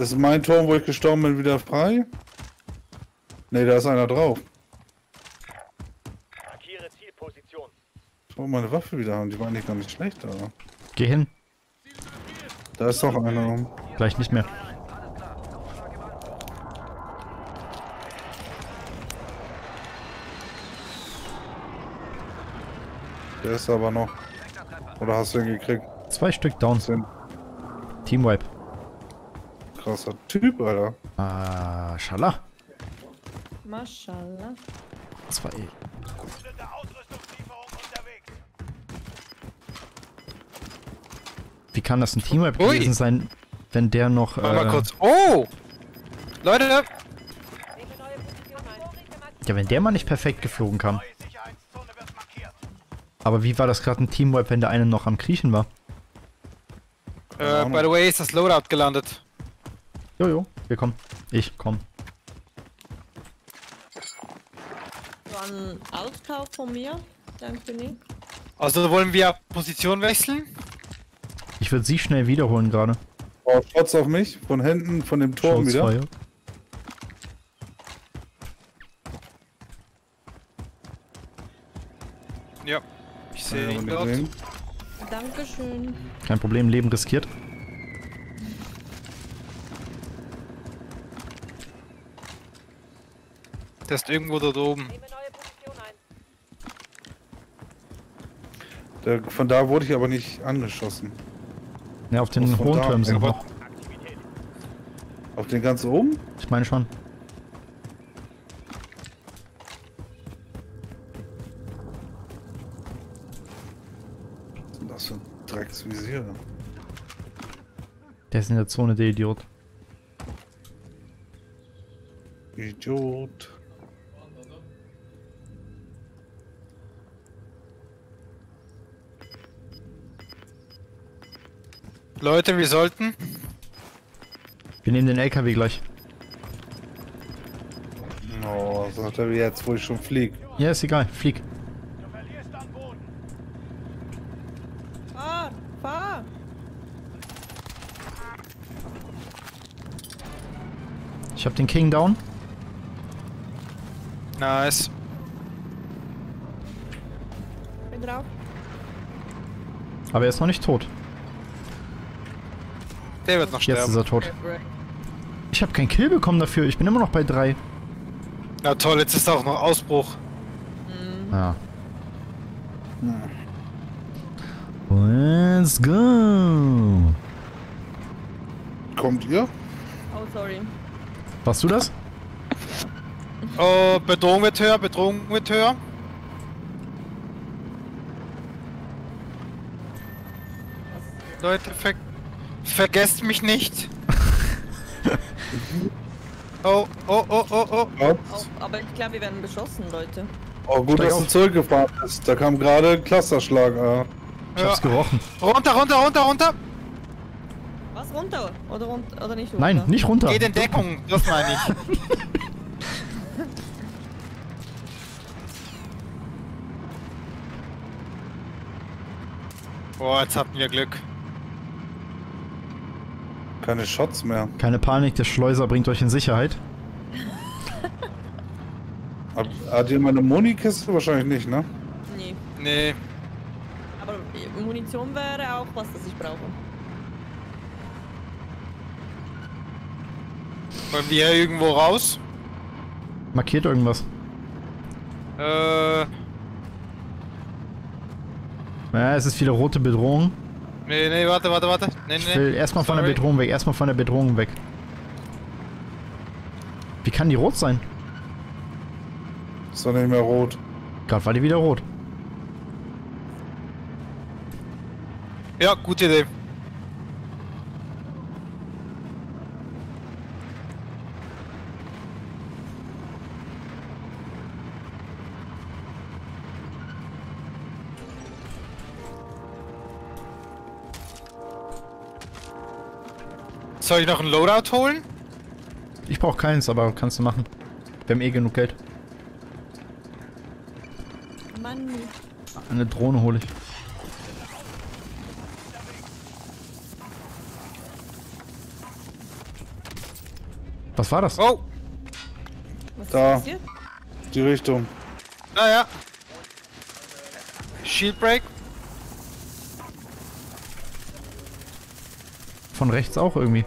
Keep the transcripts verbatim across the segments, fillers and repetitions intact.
Ist mein Turm, wo ich gestorben bin, wieder frei? Ne, da ist einer drauf. Markiere Zielposition. Ich brauche meine Waffe wieder haben, die war eigentlich gar nicht schlecht, aber. Geh hin. Da ist doch einer um. Gleich nicht mehr. Der ist aber noch. Oder hast du ihn gekriegt? Zwei Stück down. Teamwipe. Krasser Typ, Alter. Ah, Schala. Maschallah. Das war eh. Wie kann das ein Teamwipe gewesen sein, wenn der noch. Äh... Mal kurz. Oh! Leute! Ja, wenn der mal nicht perfekt geflogen kam. Aber wie war das gerade ein Teamwipe, wenn der eine noch am Kriechen war? Äh, by the way, ist das Loadout gelandet. Jojo, wir kommen. Ich komm. So ein Auskauf von mir, danke nie. Also wollen wir Position wechseln? Ich würde sie schnell wiederholen gerade. Oh, schaut's auf mich, von hinten, von dem Turm wieder. Feuer. Ja, ich sehe ihn dort. Dankeschön. Kein Problem, Leben riskiert. Der ist irgendwo dort oben. Der, von da wurde ich aber nicht angeschossen. Ja, auf den hohen Türmen sind noch. Auf den ganz oben? Ich meine schon. Was ist denn das für ein Drecksvisier? Der ist in der Zone, der Idiot. Idiot. Leute, wir sollten. Wir nehmen den L K W gleich. Oh, was sagt er jetzt, wo ich schon flieg? Ja, ist egal, flieg. Du verlierst am Boden. Fahr, fahr! Ich hab den King down. Nice. Bin drauf. Aber er ist noch nicht tot. Der wird noch sterben. Jetzt ist er tot. Ich habe keinen Kill bekommen dafür. Ich bin immer noch bei drei. Na toll, jetzt ist auch noch Ausbruch. Mhm. Ja. Let's go. Kommt ihr? Oh, sorry. Warst du das? Oh, Bedrohung wird höher, Bedrohung wird höher. Leute, ver vergesst mich nicht. oh, oh, oh, oh, oh, oh. Aber ich glaube, wir werden beschossen, Leute. Oh, gut, dass du zurückgefahren bist. Da kam gerade ein Clusterschlag. Ja. Ich hab's gerochen. Runter, runter, runter, runter. Was, runter? Oder, runter, oder nicht runter? Nein, nicht runter. Geht in Deckung, das meine ich. Boah, jetzt hatten wir Glück. Keine Shots mehr. Keine Panik, der Schleuser bringt euch in Sicherheit. Hab, hat ihr meine Munikiste? Wahrscheinlich nicht, ne? Nee. Nee. Aber Munition wäre auch was, das ich brauche. Wollen wir irgendwo raus? Markiert irgendwas. Äh... Ja, es ist wieder rote Bedrohung. Nee, nee, warte, warte, warte. Nee, ich will nee. erstmal von der Bedrohung weg, erstmal von der Bedrohung weg. Wie kann die rot sein? Ist doch nicht mehr rot. Gerade war die wieder rot. Ja, gute Idee. Soll ich noch ein Loadout holen? Ich brauche keins, aber kannst du machen. Wir haben eh genug Geld. Mann. Eine Drohne hole ich. Was war das? Oh! Was da. Ist das hier? Die Richtung. Ah ja. Shield Break. Von rechts auch irgendwie.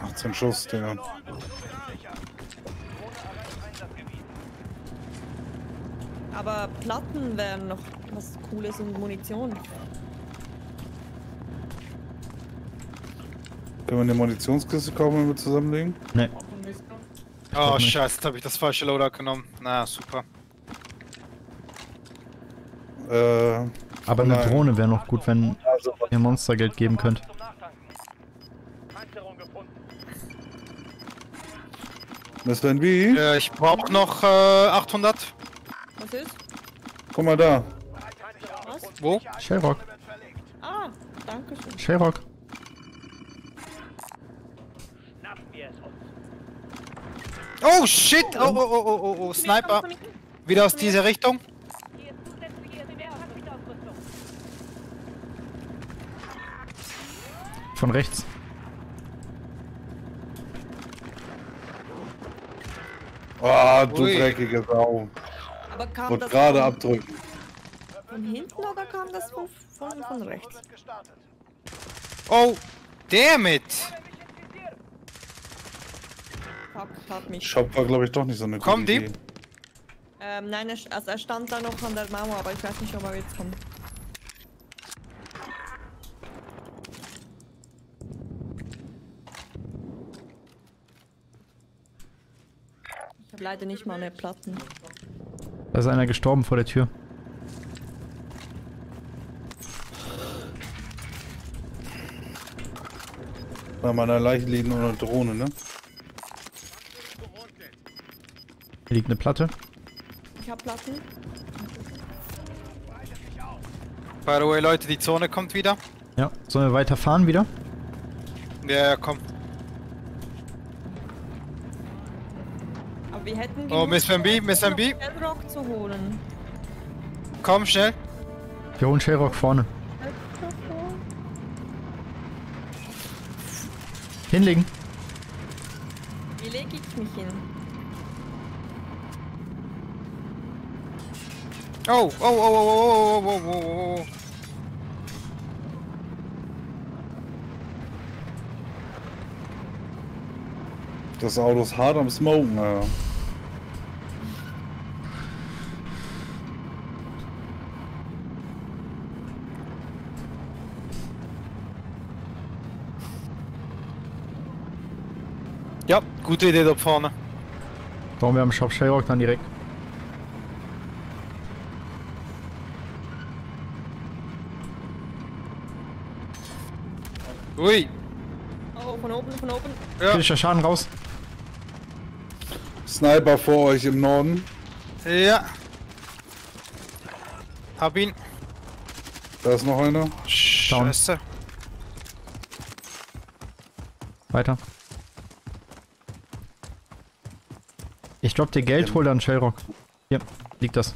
achtzehn Schuss, Digga. Aber Platten wären noch was Cooles und Munition. Können wir eine Munitionskiste kaufen, wenn wir zusammenlegen? Nee. Oh scheiße, jetzt hab ich das falsche Loadout genommen. Na super. Äh, Aber eine nein. Drohne wäre noch gut, wenn ihr Monstergeld geben könnt. Was denn wie? Äh, ich brauche noch äh, achthundert. Was ist? Guck mal da. Was? Wo? Shellrock. Ah, danke schön. Shellrock. Oh shit! Oh, oh, oh, oh, oh, oh. Sniper. Wieder aus dieser Richtung. Von rechts. Ah, oh, du Ui. dreckige Sau. Aber kam und das gerade von, abdrücken. Von hinten oder kam das von, von, von rechts? Oh, damn it! Fuck, hat mich. Shop war glaube ich doch nicht so eine Komm, gute Idee. Dieb. Ähm, nein, er, also er stand da noch an der Mauer, aber ich weiß nicht, ob er jetzt kommt. Leider nicht mal mehr Platten. Da ist einer gestorben vor der Tür. Bei meiner Leiche liegen nur eine Drohne, ne? Hier liegt eine Platte. Ich hab Platten. By the way, Leute, die Zone kommt wieder. Ja, sollen wir weiterfahren wieder? Ja, ja, komm. Wir hätten oh, Miss M B, Miss M B. Shellrock zu holen. Komm, schnell. Wir holen Shellrock vorne. Hinlegen. Wie lege ich mich hin? Oh, oh, oh, oh, oh, oh, oh, oh, oh. Das Auto ist hart am Smoken, ja. Ja, gute Idee da vorne. Brauchen wir am Shop Shellrock dann direkt. Ui! Oh, von oben, von oben. Ja. Kritischer Schaden raus. Sniper vor euch im Norden. Ja. Hab ihn. Da ist noch einer. Scheiße. Weiter. Ich glaub, dir Geld holt an Shellrock. Hier, liegt das.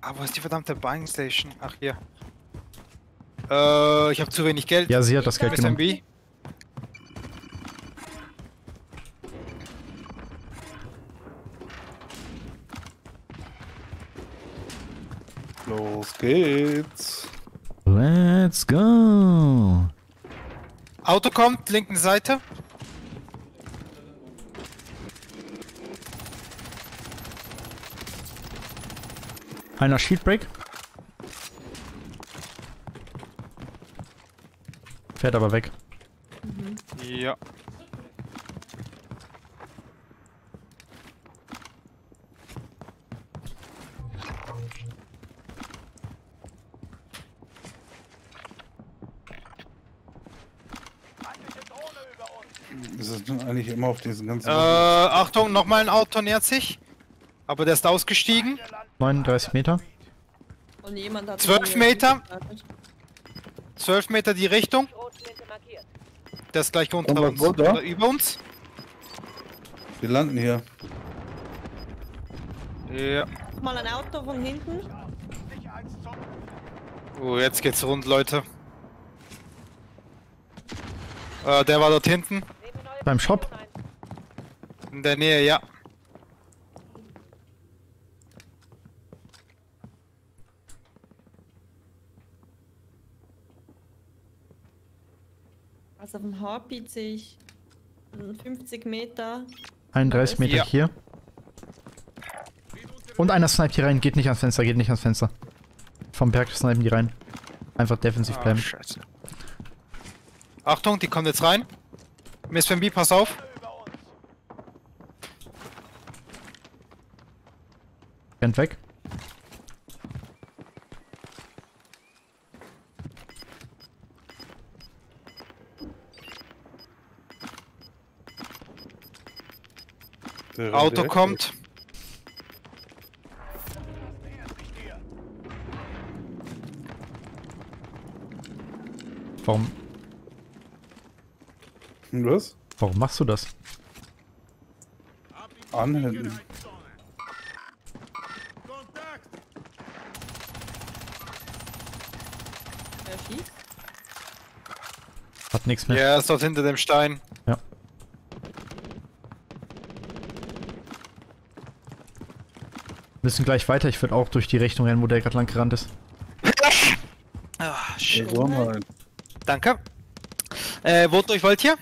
Ah, wo ist die verdammte Buying Station? Ach, hier. Äh, ich hab zu wenig Geld. Ja, sie hat das Geld genommen. M B. Los geht's. Let's go! Auto kommt, linken Seite. Einer Sheetbreak. Fährt aber weg. Mhm. Ja. Das ist eigentlich immer auf diesen ganzen... Äh, Achtung, nochmal ein Auto nähert sich. Aber der ist ausgestiegen. neununddreißig Meter. Und jemand hat zwölf Meter. zwölf Meter die Richtung. Der ist gleich unter uns. Oder über uns. Wir landen hier. Ja. Mal ein Auto von hinten. Oh, jetzt geht's rund, Leute. Äh, der war dort hinten. Beim Shop? In der Nähe, ja. Also auf dem H P sehe ich fünfzig Meter. einunddreißig Meter ja. Hier. Und einer sniped hier rein. Geht nicht ans Fenster, geht nicht ans Fenster. Vom Berg snipen die rein. Einfach defensiv bleiben. Scheiße. Achtung, die kommt jetzt rein. Miss Fambi, pass auf. Rennt weg. Auto kommt. Weg. Warum? Was? Warum machst du das? Anhänden. Hat nichts mehr. Ja, ist dort hinter dem Stein. Ja. Wir müssen gleich weiter. Ich würde auch durch die Richtung rennen, wo der gerade lang gerannt ist. Ah, shit. Danke. Äh, wo durch wollt ihr?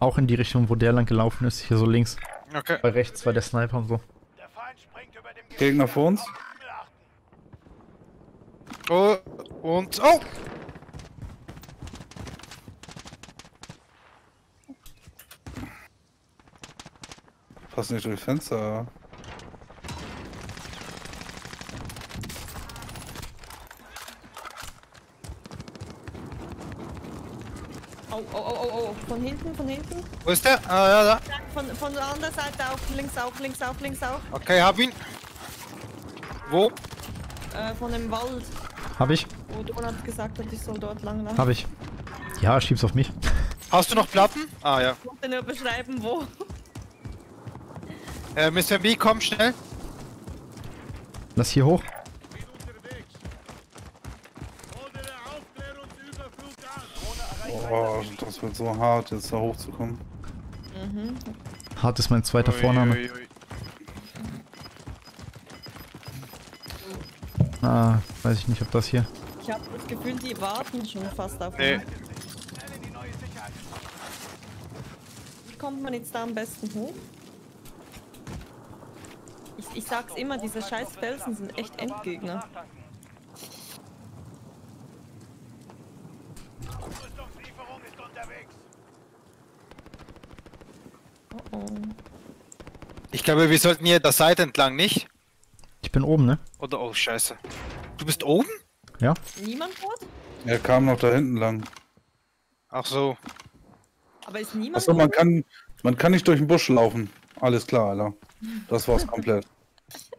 Auch in die Richtung, wo der lang gelaufen ist. Hier so links. Okay. Bei rechts war der Sniper und so. Der Feind springt über dem Gegner vor uns. Oh, und... Oh! Pass nicht durchs Fenster. Oh, oh, oh, oh, von hinten, von hinten. Wo ist der? Ah, ja, da. Von, von der anderen Seite auf, links auf, links auf, links auf. Okay, hab ihn. Wo? Äh, von dem Wald. Hab ich. Wo Don hat gesagt, ich soll dort lang lang. Hab ich. Ja, schieb's auf mich. Hast du noch Platten? Ah, ja. Ich wollte nur beschreiben, wo. Äh, Mister B, komm schnell. Lass hier hoch. Oh, das wird so hart, jetzt da hochzukommen. Mhm. Hart ist mein zweiter ui, Vorname. Ui, ui. Ah, weiß ich nicht, ob das hier... Ich hab das Gefühl, die warten schon fast auf mich. Nee. Wie kommt man jetzt da am besten hoch? Ich, ich sag's immer, diese scheiß Felsen sind echt Endgegner. Ich glaube, wir sollten hier der Seite entlang, nicht? Ich bin oben, ne? Oder, oh, scheiße. Du bist oben? Ja. Niemand tot? Er kam noch da hinten lang. Ach so. Aber ist niemand tot? Achso, man kann, man kann nicht durch den Busch laufen. Alles klar, Alter. Das war's komplett.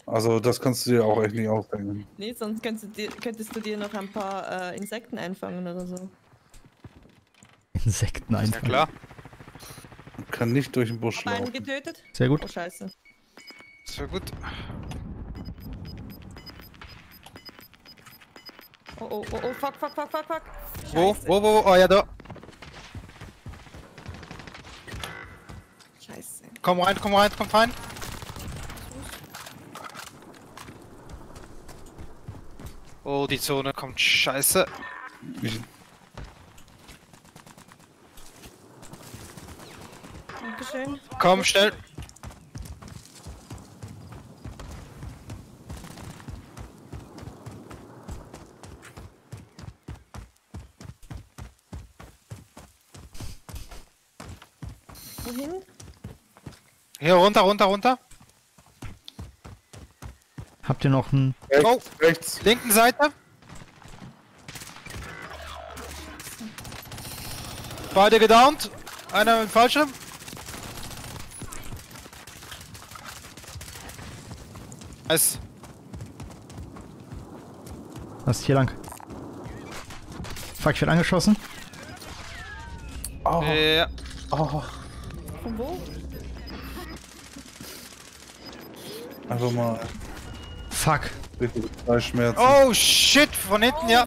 Also, das kannst du dir auch echt nicht ausdenken. Nee, sonst könntest du dir, könntest du dir noch ein paar äh, Insekten einfangen oder so. Insekten einfangen? Ja, klar. Kann nicht durch den Busch laufen. Einen getötet? Sehr gut. Oh, scheiße. Sehr gut. Oh, oh, oh, oh, fuck, fuck, fuck, fuck, fuck. Wo, wo, wo, oh, ja, da. Scheiße. Komm rein, komm rein, komm rein. Oh, die Zone kommt scheiße. Ich Schön. Komm, schnell! Wohin? Hier, runter, runter, runter! Habt ihr noch einen... Oh, rechts! Linken Seite! Beide gedownt! Einer im Fallschirm! Nice. Was ist hier lang? Fuck, ich werde angeschossen. Oh. Ja. Oh. Von wo? Einfach mal. Fuck. Oh shit, von hinten, ja.